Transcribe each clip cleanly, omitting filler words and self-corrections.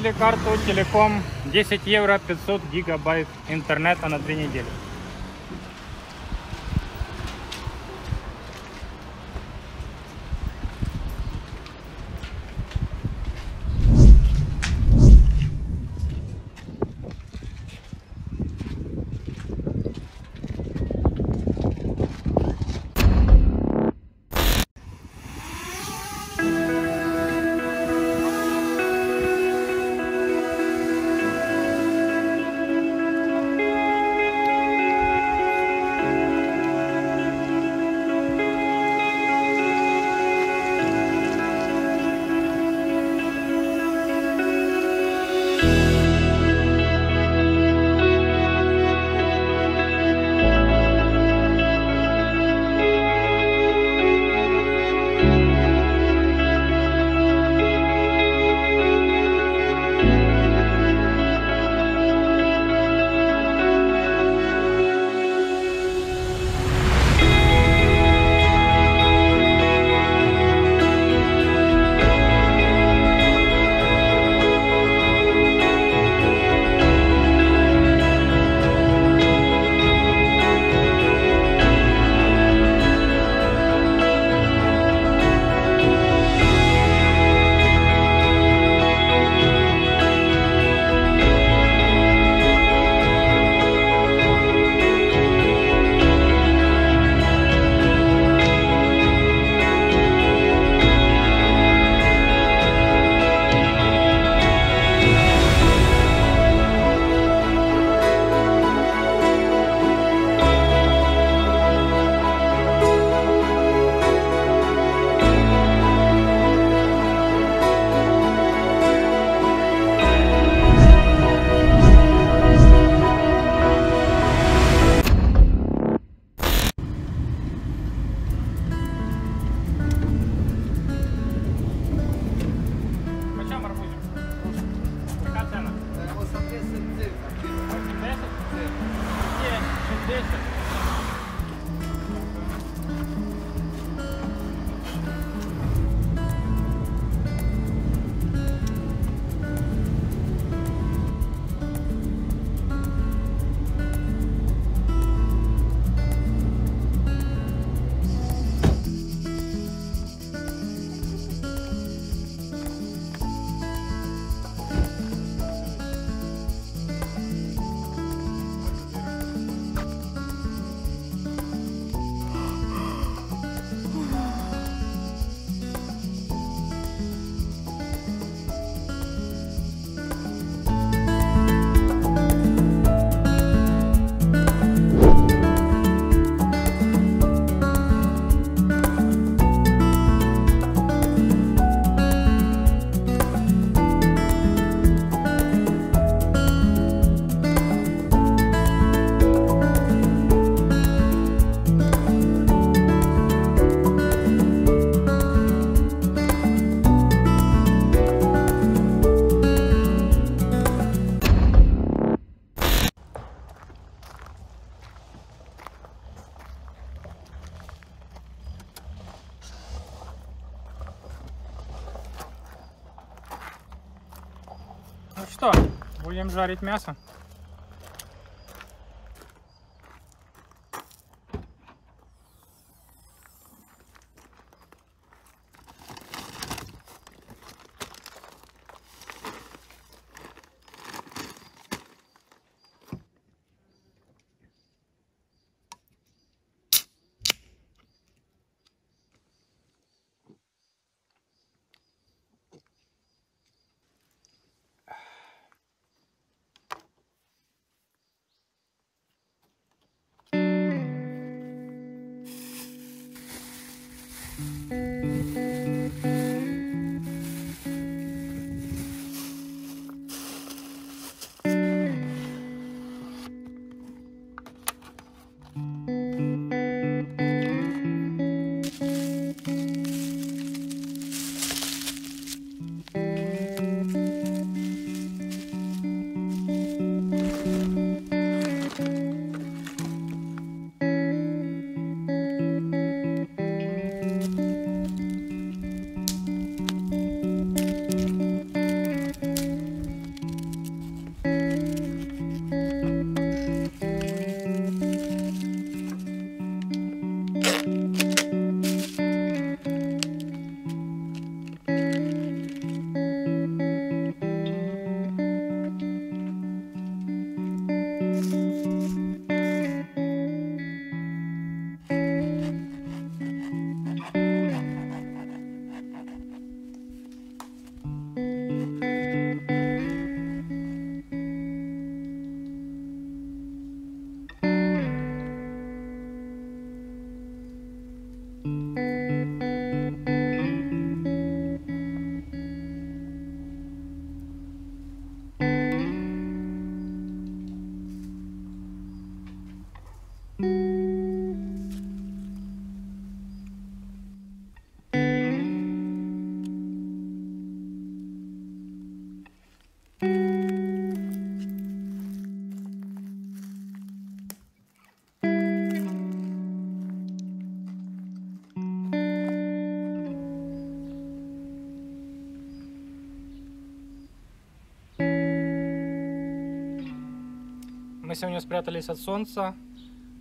купили карту Телеком, 10 евро, 500 гигабайт интернета на 2 недели. Ну что, будем жарить мясо. Мы сегодня спрятались от солнца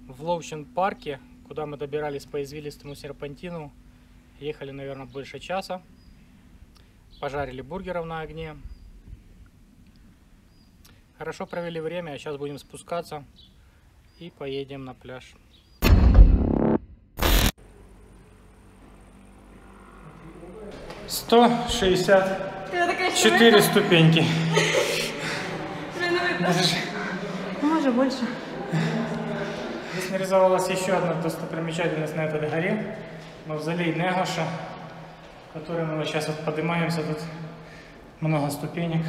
в Ловчен парке, куда мы добирались по извилистому серпантину. Ехали, наверное, больше часа. Пожарили бургеров на огне. Хорошо провели время, а сейчас будем спускаться и поедем на пляж. Сто 64 ступеньки. Может, больше. Здесь нарисовалась еще одна достопримечательность на этой горе. Мавзолей Негоша, который мы сейчас вот поднимаемся. Тут много ступенек.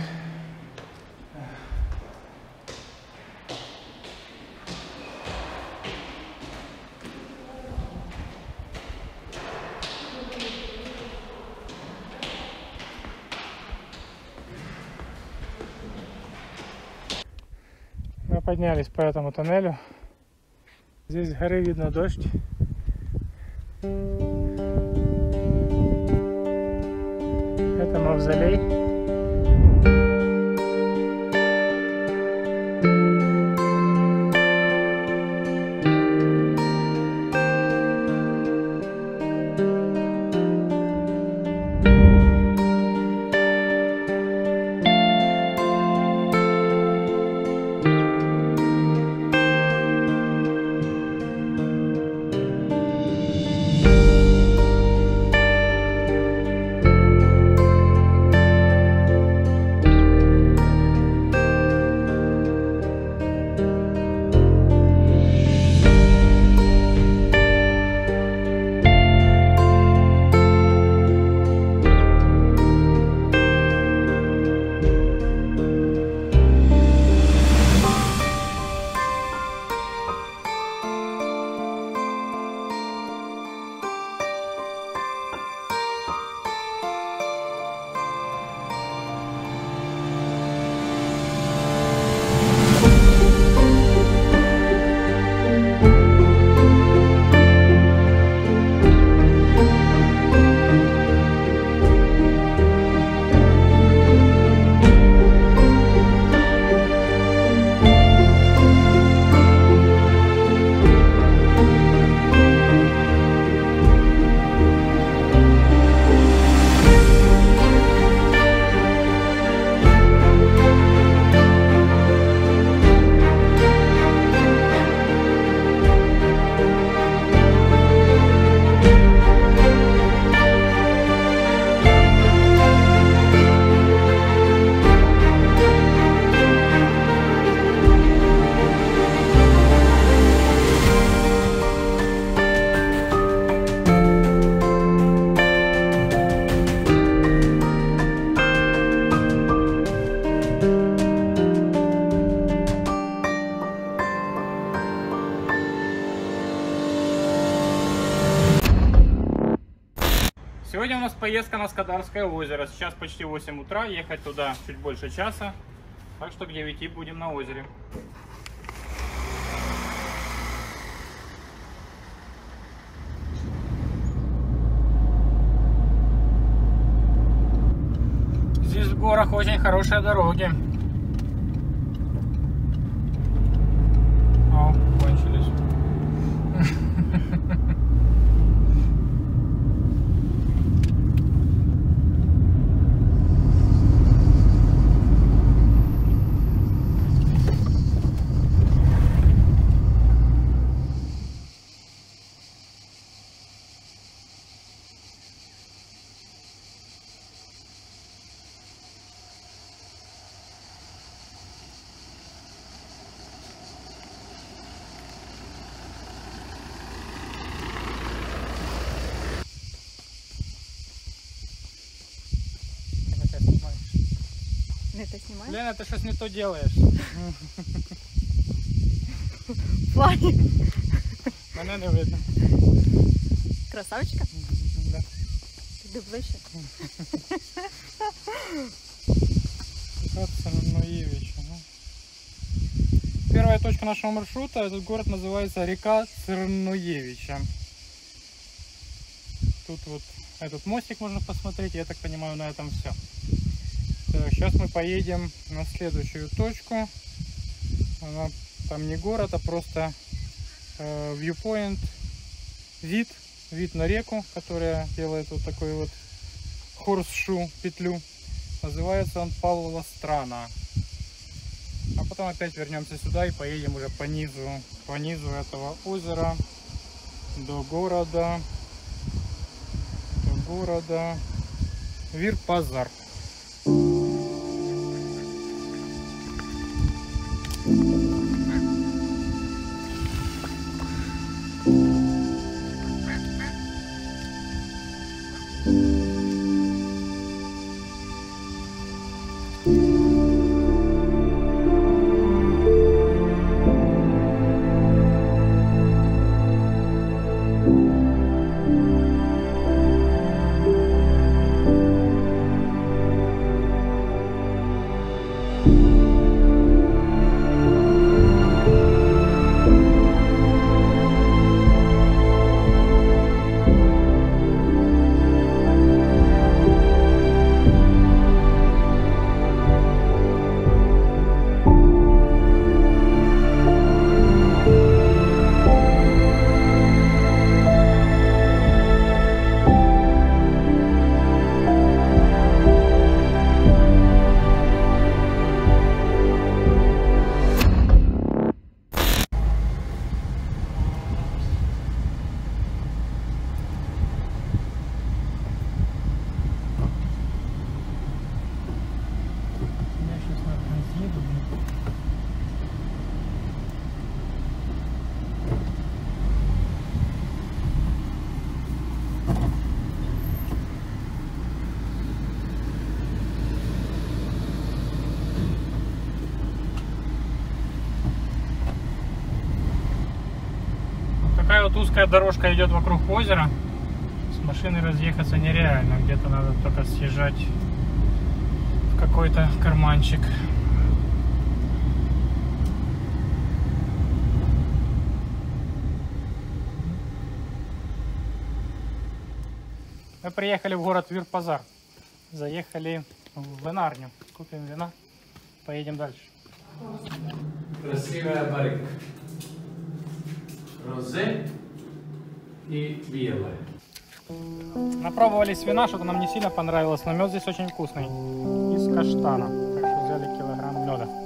Мы поднялись по этому тоннелю. Здесь с горы видно дождь. Это мавзолей. Сегодня у нас поездка на Скадарское озеро. Сейчас почти 8 утра, ехать туда чуть больше часа. Так что к 9 будем на озере. Здесь в горах очень хорошие дороги. О, кончились. Лена, ты что-то не то делаешь. В плане. Меня не видно. Красавчика? Да. Ты ближче. Первая точка нашего маршрута, этот город называется Река Црноевича. Тут вот этот мостик можно посмотреть, я так понимаю, на этом все. Сейчас мы поедем на следующую точку. Она Там не город, а просто viewpoint, вид на реку, которая делает вот такой вот хорсшу, петлю. Называется он Павлова Страна. А потом опять вернемся сюда и поедем уже по низу этого озера до города Вирпазар. Узкая дорожка идет вокруг озера, с машиной разъехаться нереально, где-то надо только съезжать в какой-то карманчик. Мы приехали в город Вирпазар, заехали в винарню, купим вина, поедем дальше. Красивая барика. Розе и белое. Напробовались вина, что-то нам не сильно понравилось, но мед здесь очень вкусный. Из каштана. Так что взяли килограмм меда.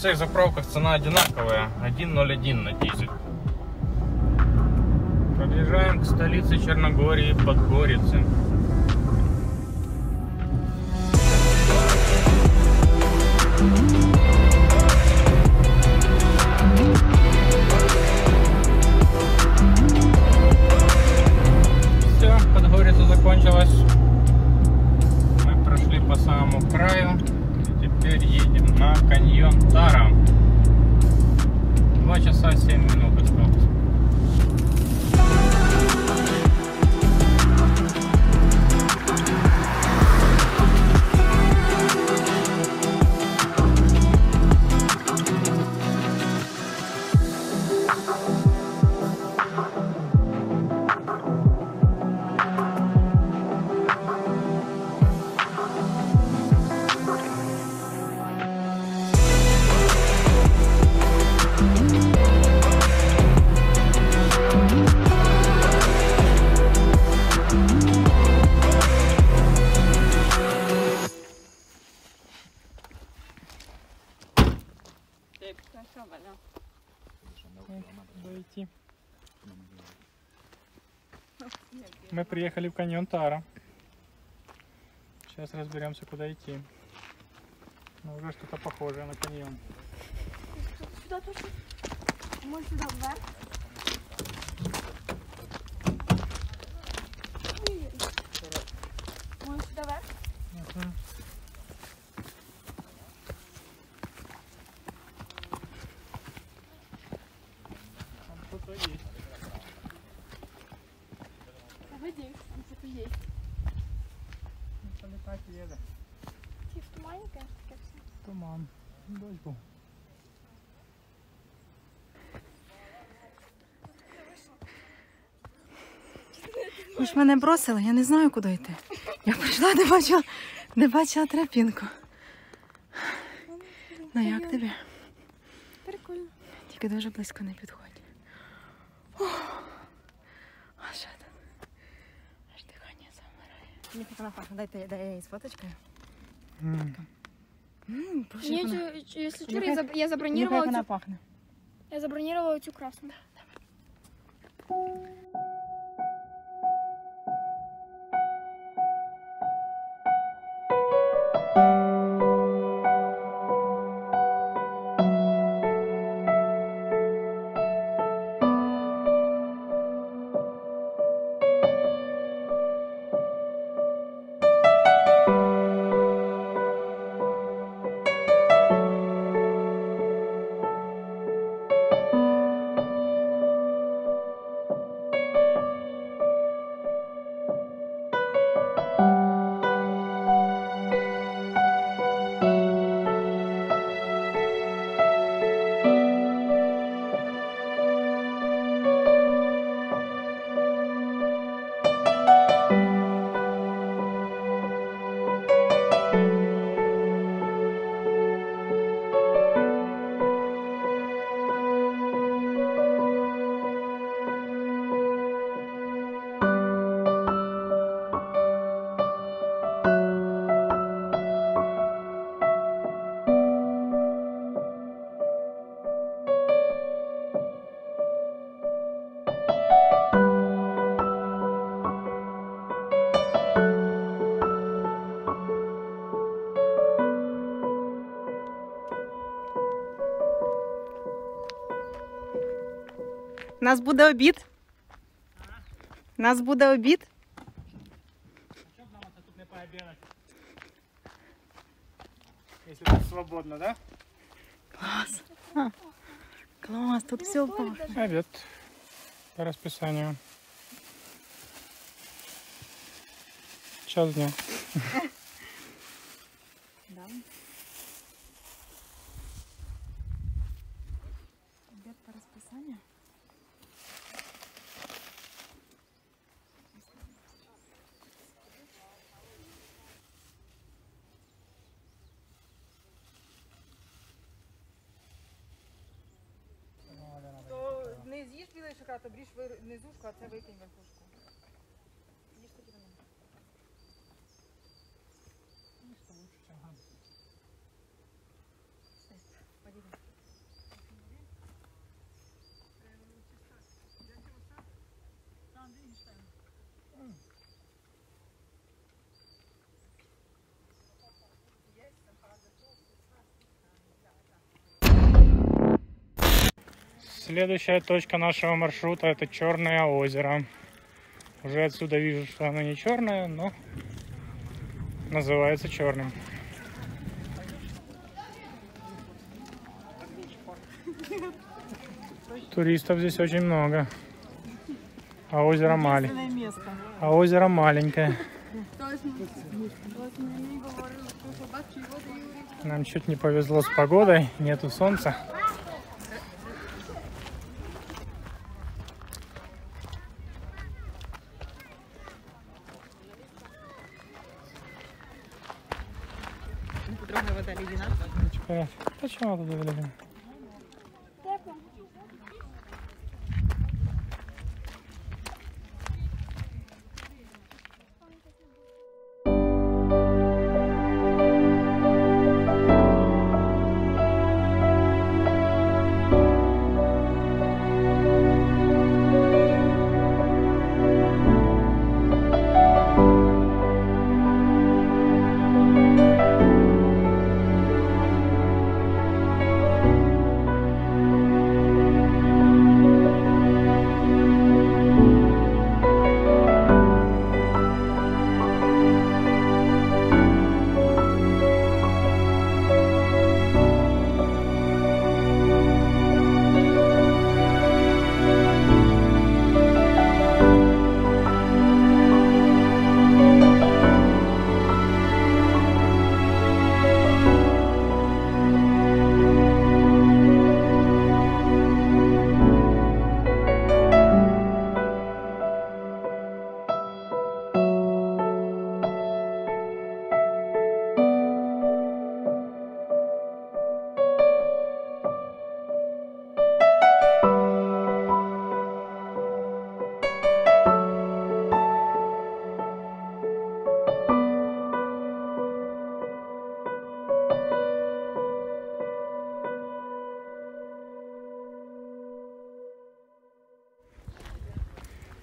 всех заправках цена одинаковая, 1,01 на дизель. Подъезжаем к столице Черногории, Подгорице. Все, Подгорица закончилась. Мы прошли по самому краю. И теперь едем на каньон Тара. 2 часа 7 минут осталось. Мы приехали в каньон Тара. Сейчас разберемся, куда идти. Но уже что-то похожее на каньон. Сюда тоже. Может, сюда вверх? Может, сюда вверх? Ага. Там что-то есть. Надеюсь, там что-то есть. Это летать еда. Ты в тумане, конечно, как все. Туман. Дождь был. Ви ж мене бросили, я не знаю, куди йти. Я прийшла, не бачила тропинку. Ну як тобі? Прикольно. Тільки дуже близько не підходь. А що там? Мне потом пахнет. Дай ей с фоточкой. Если что, я забронировала... Как она пахнет? Я забронировала эту красную. Нас буде обід. Нас буде обід. Щоб нам це тут не пообідати? Якщо тут свободно, да? Клас. Клас, тут все пахнет. Обід по расписанию. Час дня. Да. Обід по расписанию. То бріж внизушку, а це викинь верхушку. Їж таки на мене. Їж то лучше, чем гамбургер. Подивись. Следующая точка нашего маршрута — это Черное озеро. Уже отсюда вижу, что оно не черное, но называется черным. Туристов здесь очень много. А озеро маленькое. А озеро маленькое. Нам чуть не повезло с погодой, нету солнца. Вода ледяная. Почему вода ледяная?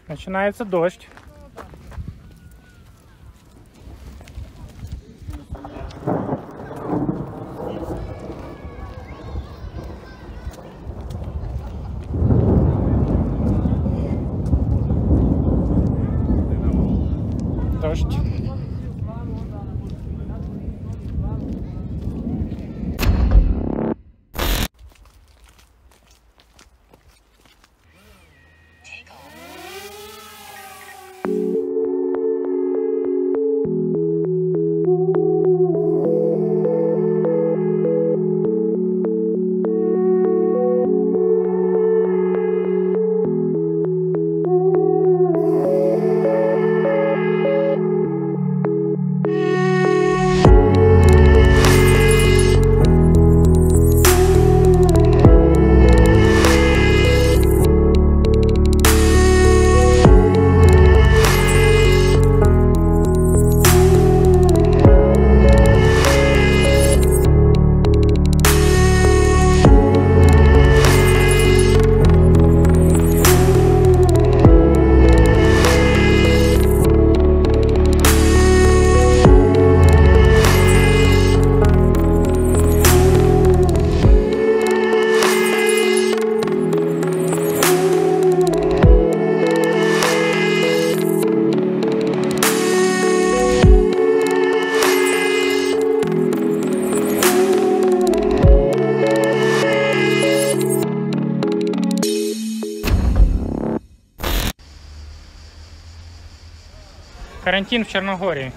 Начинается дождь. Дождь. Карантин в Черногории.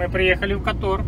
Мы приехали в Котор.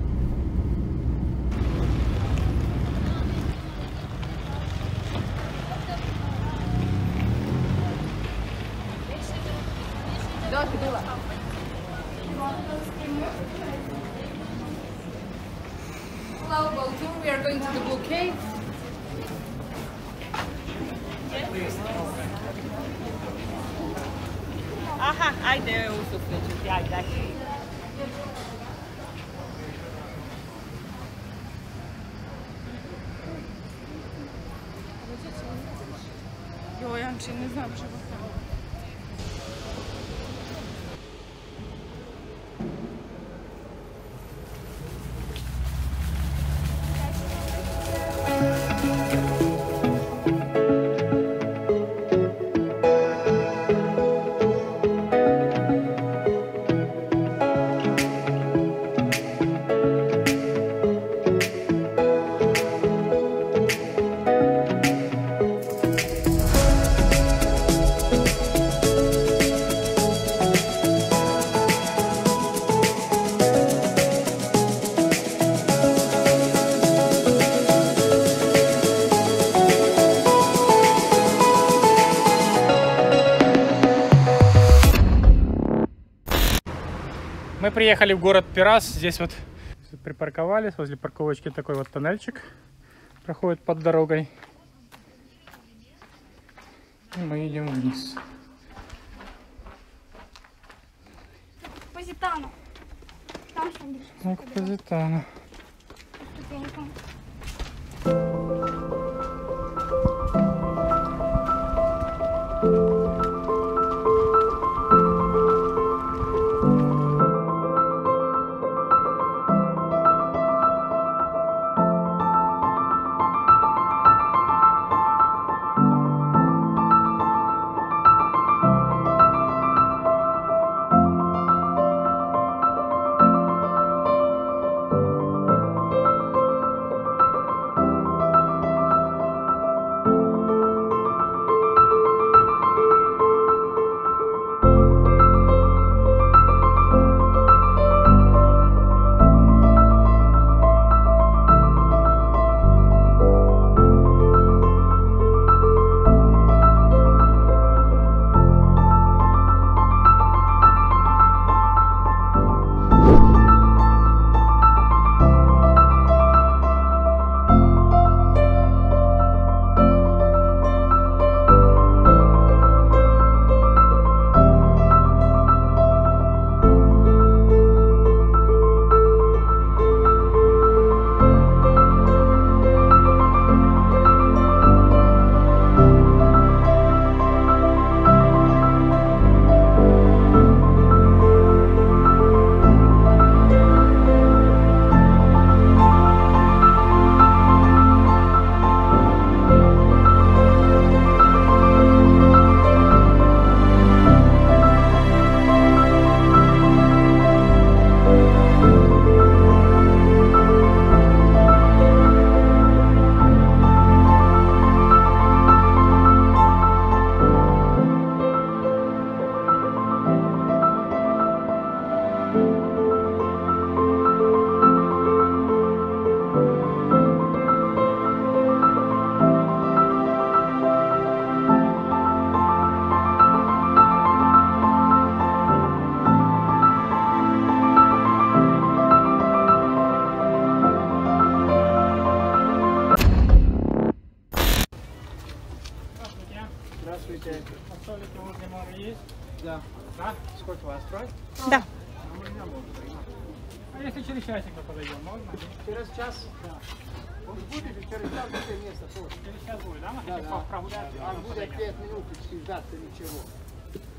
Мы приехали в город Пераст, здесь вот припарковались, возле парковочки такой вот тоннельчик проходит под дорогой. И мы идем вниз. Позитано. Там что-нибудь. Ну, позитано.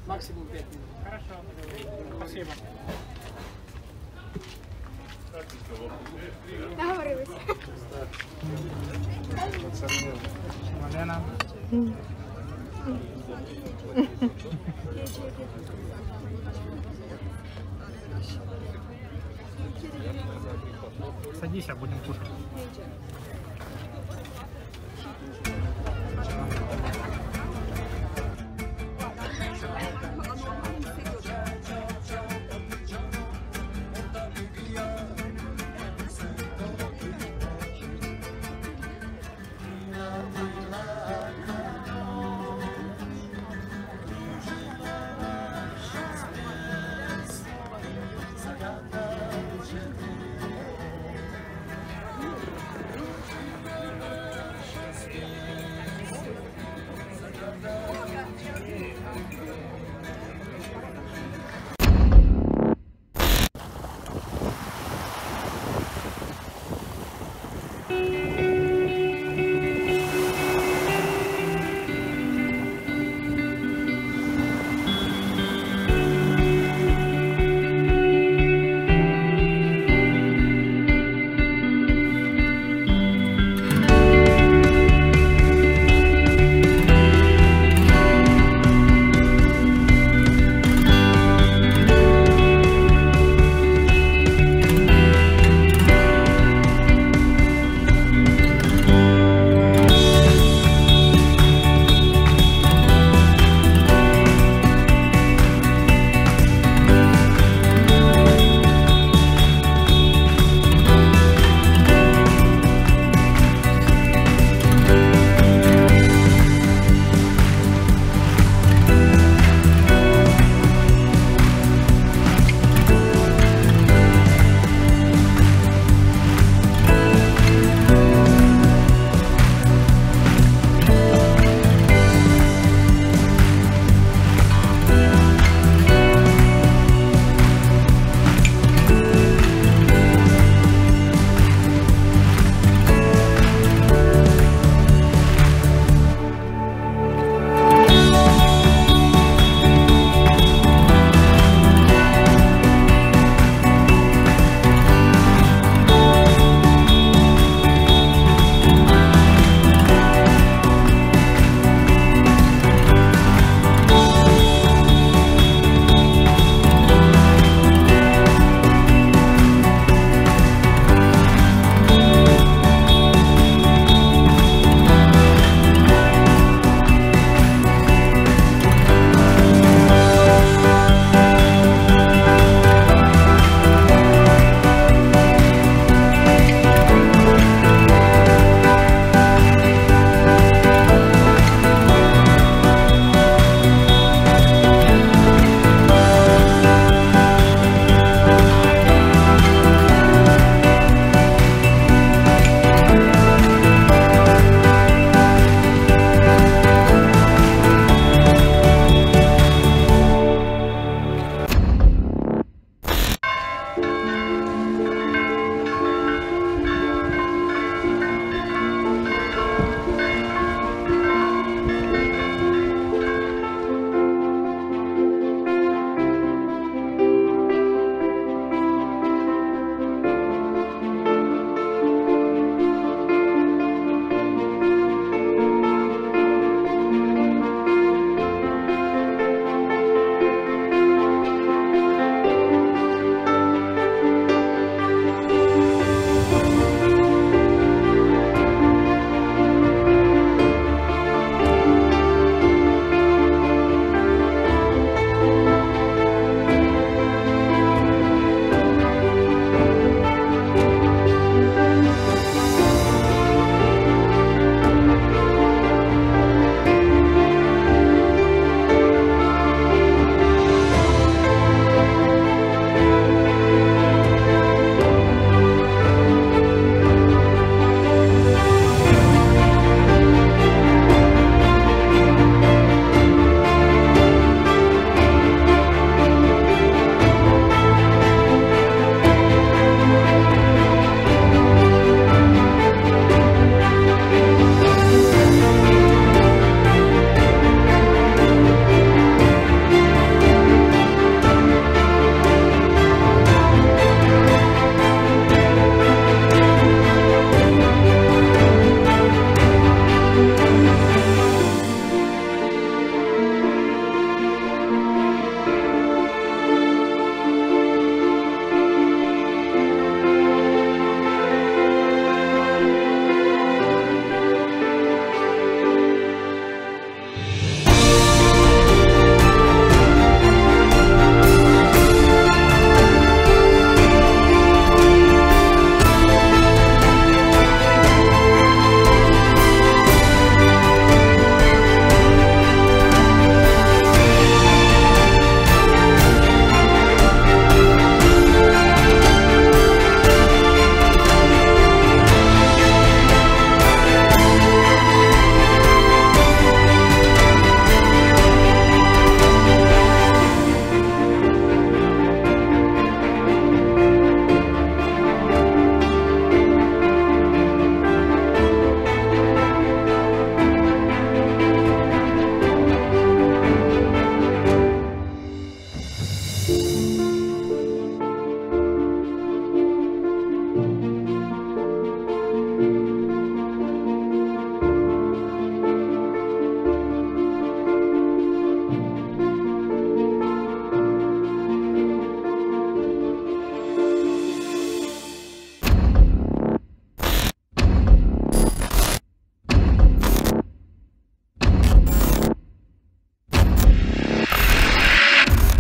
Максимум 5 минут. Хорошо. Спасибо. Договорились. Малена. Садись, а будем кушать.